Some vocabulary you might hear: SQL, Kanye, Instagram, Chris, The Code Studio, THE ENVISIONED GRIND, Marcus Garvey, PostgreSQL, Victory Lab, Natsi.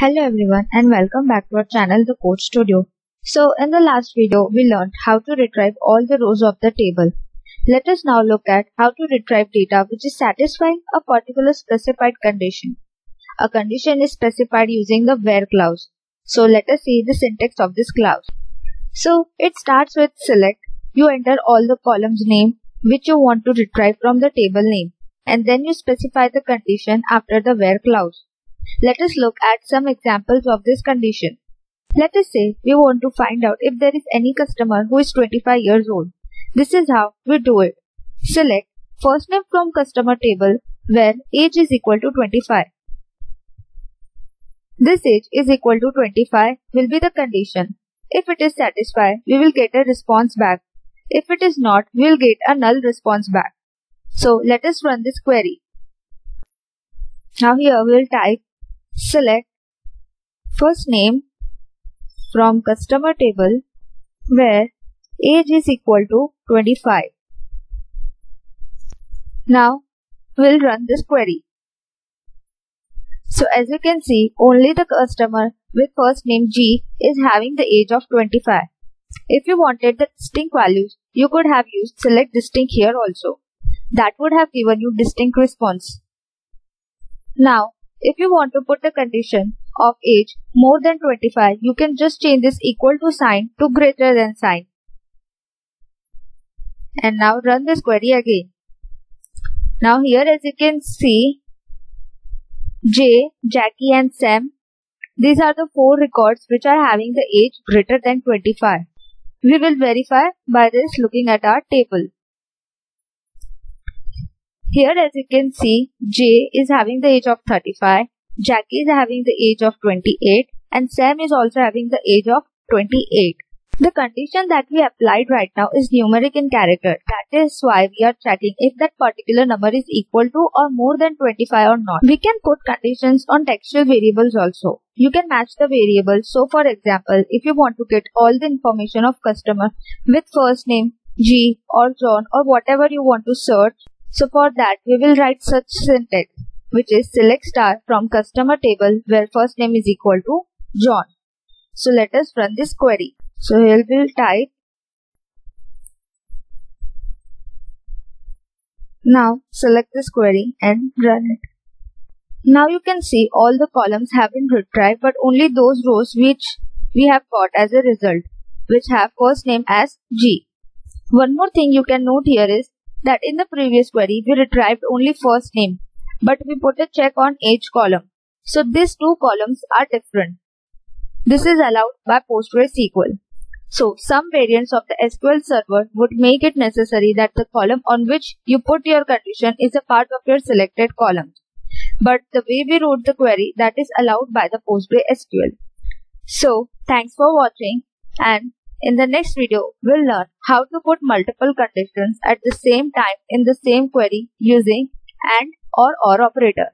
Hello everyone and welcome back to our channel The Code Studio. So in the last video we learned how to retrieve all the rows of the table. Let us now look at how to retrieve data which is satisfying a particular specified condition. A condition is specified using the WHERE clause. So let us see the syntax of this clause. So it starts with select. You enter all the columns name which you want to retrieve from the table name and then you specify the condition after the WHERE clause. Let us look at some examples of this condition. Let us say we want to find out if there is any customer who is 25 years old. This is how we do it. Select first name from customer table where age is equal to 25. This age is equal to 25 will be the condition. If it is satisfied, we will get a response back. If it is not, we will get a null response back. So let us run this query. Now here we will type select first name from customer table where age is equal to 25. Now we'll run this query. So as you can see, only the customer with first name G is having the age of 25. If you wanted the distinct values, you could have used select distinct here also. That would have given you distinct response. Now, if you want to put the condition of age more than 25, you can just change this equal to sign to greater than sign. And now run this query again. Now here as you can see, J, Jackie and Sam, these are the four records which are having the age greater than 25. We will verify by this looking at our table. Here as you can see, J is having the age of 35, Jackie is having the age of 28 and Sam is also having the age of 28. The condition that we applied right now is numeric in character. That is why we are checking if that particular number is equal to or more than 25 or not. We can put conditions on textual variables also. You can match the variables. So for example, if you want to get all the information of customer with first name G or John or whatever you want to search, so for that we will write such syntax, which is select star from customer table where first name is equal to John. So let us run this query. So here we will type. Now select this query and run it. Now you can see all the columns have been retrieved, but only those rows which we have got as a result, which have first name as G. One more thing you can note here is that in the previous query we retrieved only first name, but we put a check on age column. So these two columns are different. This is allowed by PostgreSQL. So some variants of the SQL server would make it necessary that the column on which you put your condition is a part of your selected column. But the way we wrote the query, that is allowed by the PostgreSQL. So thanks for watching, and in the next video we'll learn how to put multiple conditions at the same time in the same query using AND or OR operator.